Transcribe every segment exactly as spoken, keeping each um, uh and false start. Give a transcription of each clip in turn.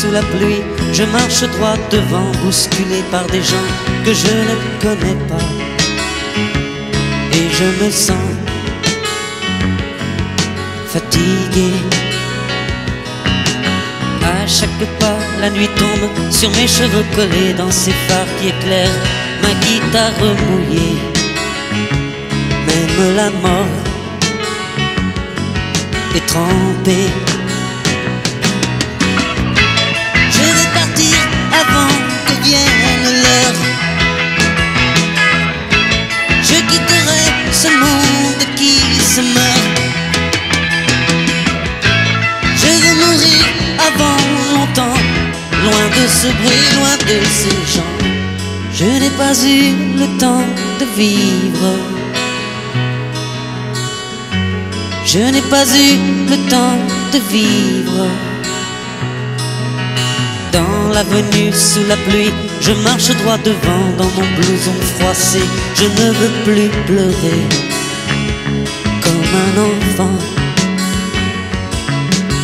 sous la pluie, je marche droit devant, bousculé par des gens que je ne connais pas. Et je me sens fatigué. À chaque pas, la nuit tombe sur mes cheveux collés dans ces phares qui éclairent ma guitare mouillée. Même la mort est trempée. Je vais partir avant que vienne l'heure. Je quitterai ce monde qui se meurt. Je vais mourir avant longtemps, loin de ce bruit, loin de ces gens. Je n'ai pas eu le temps de vivre. Je n'ai pas eu le temps de vivre. Dans l'avenue sous la pluie, je marche droit devant, dans mon blouson froissé. Je ne veux plus pleurer comme un enfant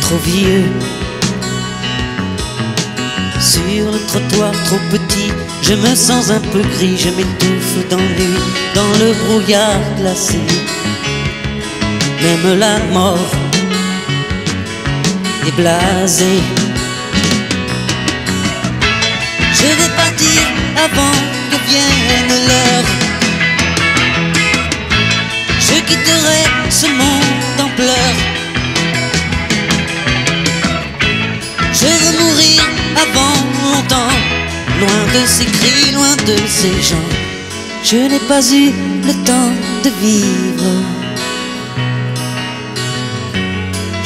trop vieux. Sur le trottoir trop petit, je me sens un peu gris. Je m'étouffe dans l'huile, dans le brouillard glacé. Même la mort est blasée. Je vais partir avant que vienne l'heure. Je quitterai ce monde en pleurs. Je veux mourir avant longtemps, loin de ces cris, loin de ces gens. Je n'ai pas eu le temps de vivre.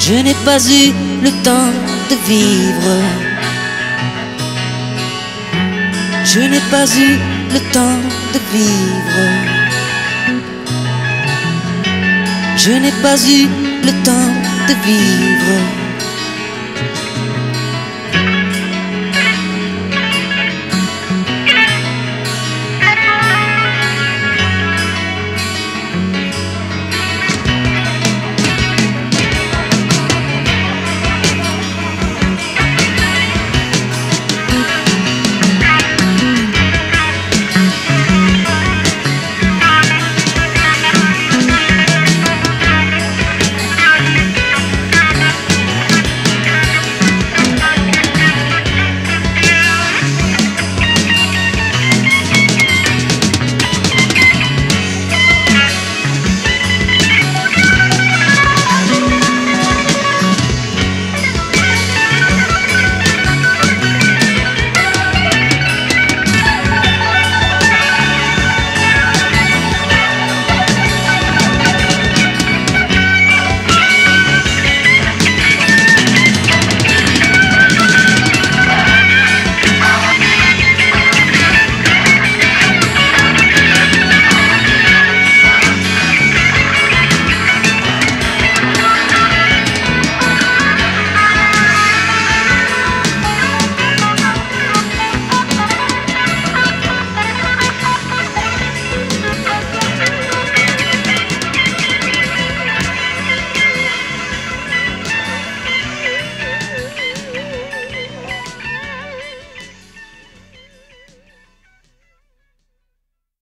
Je n'ai pas eu le temps de vivre. Je n'ai pas eu le temps de vivre. Je n'ai pas eu le temps de vivre.